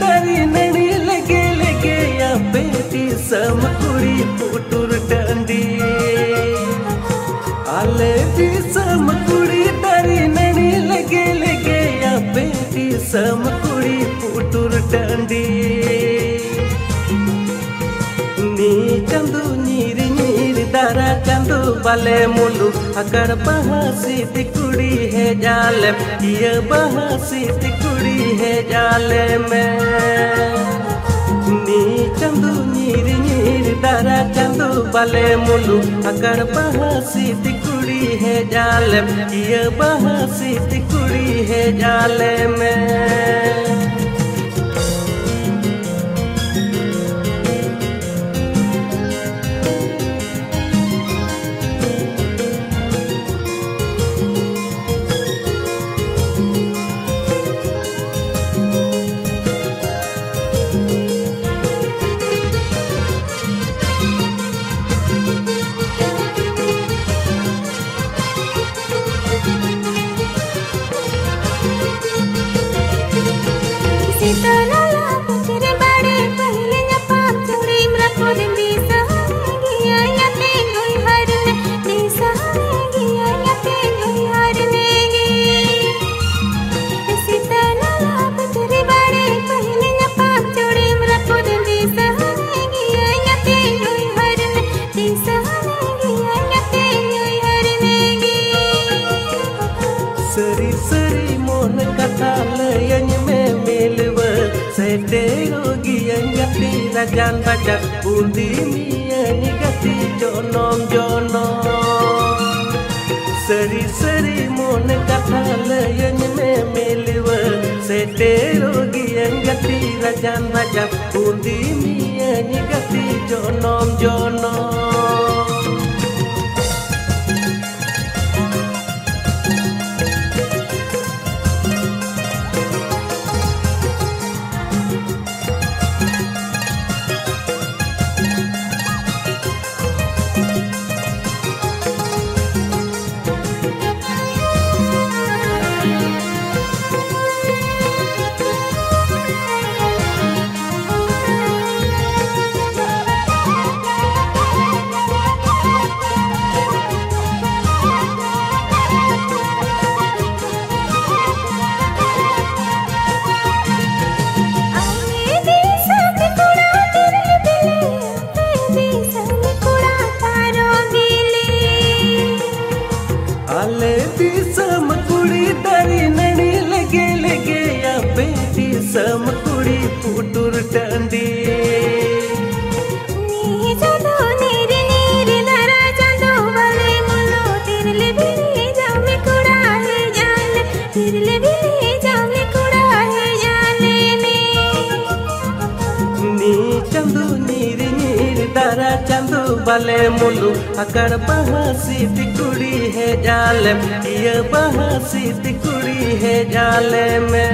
तारी नडी लगे लगे या बेटी समकुरी पुटुर डांडी आले दी समकुरी तारी नडी लगे लगे या बेटी समकुरी पुटुर डांडी नी कंदू नीरी नीरी दारा कंदू बाले मुलू अकड़ बहासी ती कुड़ी है जाले ये बहासी ती कुड़ी है जाले में नी चंदू नीरी नीरी दारा चंदू बाले मुलू अकड़ बहासी ती कुड़ी है जाले ये बहासी ती कुड़ी है जाले में Rajan Bajaj Bundi Mian gati jonom jonom sari sari mon katha layan me melwa sete rogiyan gati Rajan Bajaj Bundi Mian gati jonom jonom समकुड़ी पुटुर डांडी नी चंदो नीरी नीरी धरा चंदो वाले मुलो तिरले भी जाओ में कुड़ा है जान तिरले भी जाओ में कुड़ा है जाने में नी चंदो नीरी नीरी धरा चंदो वाले मुलो अकड़ बहासी तिकुड़ी है जाले ये बहासी तिकुड़ी है जाले में